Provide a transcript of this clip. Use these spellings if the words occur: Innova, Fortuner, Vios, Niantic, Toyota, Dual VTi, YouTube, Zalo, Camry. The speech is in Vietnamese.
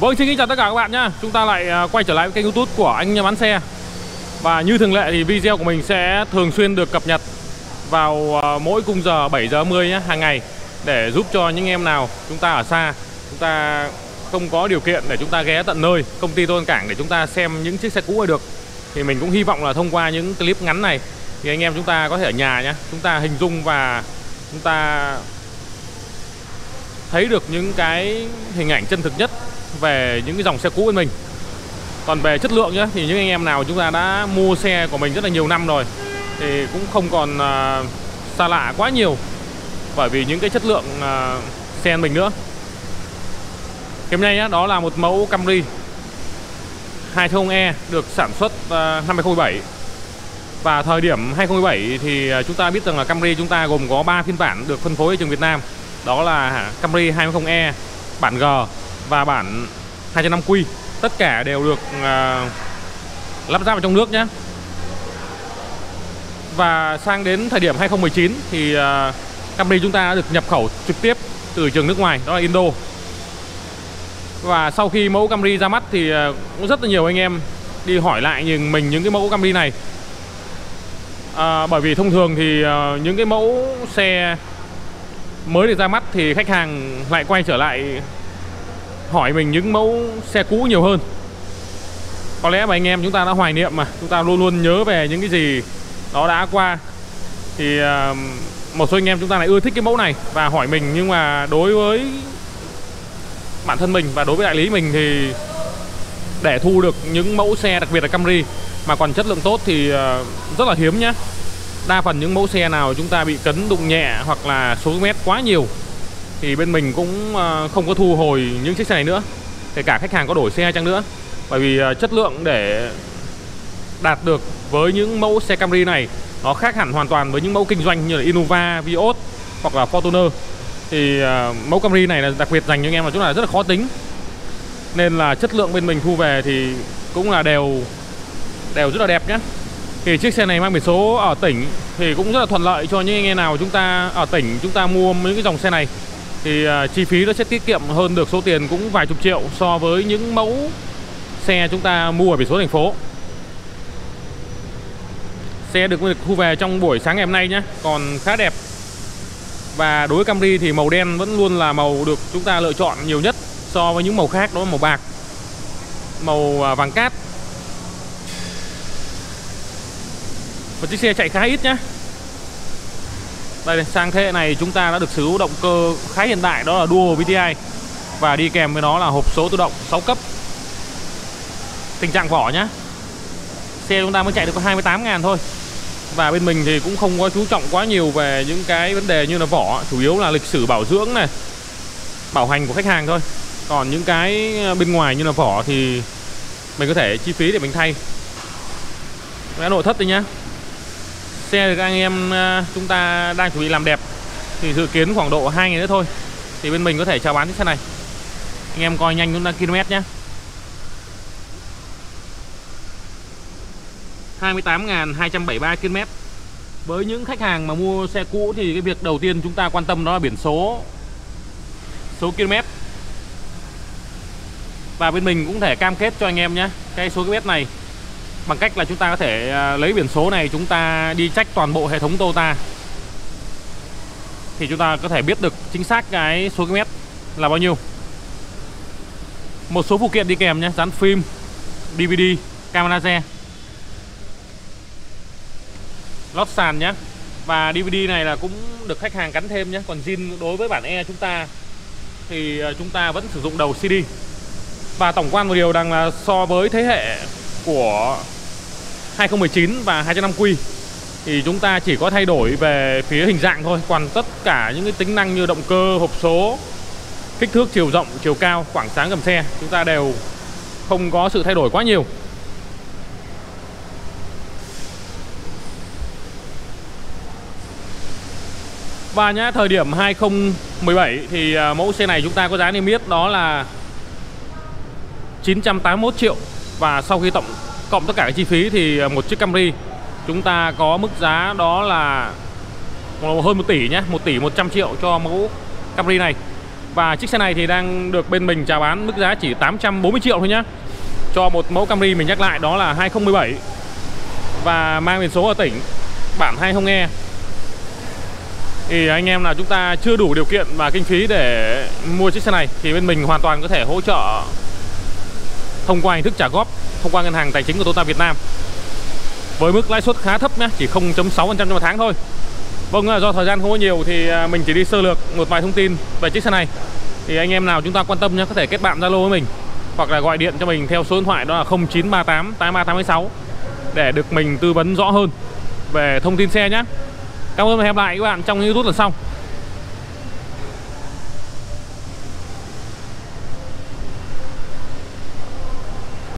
Vâng, xin kính chào tất cả các bạn nhé. Chúng ta lại quay trở lại với kênh YouTube của anh nhà bán xe. Và như thường lệ thì video của mình sẽ thường xuyên được cập nhật vào mỗi khung giờ 7h30 nhé, hàng ngày, để giúp cho những em nào chúng ta ở xa, chúng ta không có điều kiện để chúng ta ghé tận nơi công ty Toyota Cảng để chúng ta xem những chiếc xe cũ được. Thì mình cũng hy vọng là thông qua những clip ngắn này thì anh em chúng ta có thể ở nhà nhé, chúng ta hình dung và chúng ta thấy được những cái hình ảnh chân thực nhất về những cái dòng xe cũ bên mình. Còn về chất lượng nhé, thì những anh em nào chúng ta đã mua xe của mình rất là nhiều năm rồi thì cũng không còn xa lạ quá nhiều, bởi vì những cái chất lượng xe mình nữa. Hôm nay nhé, đó là một mẫu Camry 2.0e được sản xuất năm 2017. Và thời điểm 2017 thì chúng ta biết rằng là Camry chúng ta gồm có 3 phiên bản được phân phối ở trường Việt Nam. Đó là Camry 2.0e, bản G và bản 2.5Q. Tất cả đều được lắp ráp ở trong nước nhé. Và sang đến thời điểm 2019 thì Camry chúng ta đã được nhập khẩu trực tiếp từ trường nước ngoài, đó là Indo. Và sau khi mẫu Camry ra mắt thì cũng rất là nhiều anh em đi hỏi lại nhìn mình những cái mẫu Camry này, bởi vì thông thường thì những cái mẫu xe mới được ra mắt thì khách hàng lại quay trở lại hỏi mình những mẫu xe cũ nhiều hơn. Có lẽ mà anh em chúng ta đã hoài niệm, mà chúng ta luôn luôn nhớ về những cái gì đó đã qua, thì một số anh em chúng ta lại ưa thích cái mẫu này và hỏi mình. Nhưng mà đối với bản thân mình và đối với đại lý mình thì để thu được những mẫu xe, đặc biệt là Camry mà còn chất lượng tốt thì rất là hiếm nhé. Đa phần những mẫu xe nào chúng ta bị cấn đụng nhẹ hoặc là số mét quá nhiều thì bên mình cũng không có thu hồi những chiếc xe này nữa, kể cả khách hàng có đổi xe chăng nữa. Bởi vì chất lượng để đạt được với những mẫu xe Camry này nó khác hẳn hoàn toàn với những mẫu kinh doanh như là Innova, Vios hoặc là Fortuner. Thì mẫu Camry này là đặc biệt dành cho anh em mà chúng là rất là khó tính, nên là chất lượng bên mình thu về thì cũng là đều rất là đẹp nhé. Thì chiếc xe này mang biển số ở tỉnh thì cũng rất là thuận lợi cho những anh em nào chúng ta ở tỉnh chúng ta mua những cái dòng xe này, thì chi phí nó sẽ tiết kiệm hơn được số tiền cũng vài chục triệu so với những mẫu xe chúng ta mua ở biển số thành phố. Xe được thu về trong buổi sáng ngày hôm nay nhé, còn khá đẹp. Và đối với Camry thì màu đen vẫn luôn là màu được chúng ta lựa chọn nhiều nhất so với những màu khác, đó là màu bạc, màu vàng cát. Một chiếc xe chạy khá ít nhé. Đây, sang thế hệ này chúng ta đã được sử dụng động cơ khá hiện đại, đó là Dual VTi, và đi kèm với nó là hộp số tự động 6 cấp. Tình trạng vỏ nhé, xe chúng ta mới chạy được có 28.000 thôi. Và bên mình thì cũng không có chú trọng quá nhiều về những cái vấn đề như là vỏ, chủ yếu là lịch sử bảo dưỡng này, bảo hành của khách hàng thôi. Còn những cái bên ngoài như là vỏ thì mình có thể chi phí để mình thay. Cái nội thất đây nhá, xe được anh em chúng ta đang chuẩn bị làm đẹp thì dự kiến khoảng độ 2 ngày nữa thôi thì bên mình có thể chào bán chiếc xe này. Anh em coi nhanh chúng ta km nhé. 28.273 km. Với những khách hàng mà mua xe cũ thì cái việc đầu tiên chúng ta quan tâm đó là biển số, số km. Và bên mình cũng thể cam kết cho anh em nhé cái số km này bằng cách là chúng ta có thể lấy biển số này chúng ta đi check toàn bộ hệ thống Toyota thì chúng ta có thể biết được chính xác cái số km là bao nhiêu. Một số phụ kiện đi kèm nhé, dán phim, DVD, camera xe, lót sàn nhé. Và DVD này là cũng được khách hàng gắn thêm nhé. Còn zin đối với bản E chúng ta thì chúng ta vẫn sử dụng đầu CD. Và tổng quan một điều rằng là so với thế hệ của 2019 và 2.5Q thì chúng ta chỉ có thay đổi về phía hình dạng thôi, còn tất cả những cái tính năng như động cơ, hộp số, kích thước, chiều rộng, chiều cao, khoảng sáng gầm xe chúng ta đều không có sự thay đổi quá nhiều. Và nhá, thời điểm 2017 thì mẫu xe này chúng ta có giá niêm yết đó là 981 triệu. Và sau khi cộng tất cả các chi phí thì một chiếc Camry chúng ta có mức giá đó là hơn 1 tỷ nhé, 1 tỷ 100 triệu cho mẫu Camry này. Và chiếc xe này thì đang được bên mình chào bán mức giá chỉ 840 triệu thôi nhá, cho một mẫu Camry, mình nhắc lại đó là 2017 và mang biển số ở tỉnh bản 20E. Thì anh em nào chúng ta chưa đủ điều kiện và kinh phí để mua chiếc xe này thì bên mình hoàn toàn có thể hỗ trợ thông qua hình thức trả góp thông qua ngân hàng tài chính của Toyota Việt Nam với mức lãi suất khá thấp nhé, chỉ 0.6% trong một tháng thôi. Vâng, do thời gian không có nhiều thì mình chỉ đi sơ lược một vài thông tin về chiếc xe này. Thì anh em nào chúng ta quan tâm nhé, có thể kết bạn Zalo với mình hoặc là gọi điện cho mình theo số điện thoại đó là 0938 8386 để được mình tư vấn rõ hơn về thông tin xe nhé. Cảm ơn và hẹn gặp lại các bạn trong những YouTube lần sau.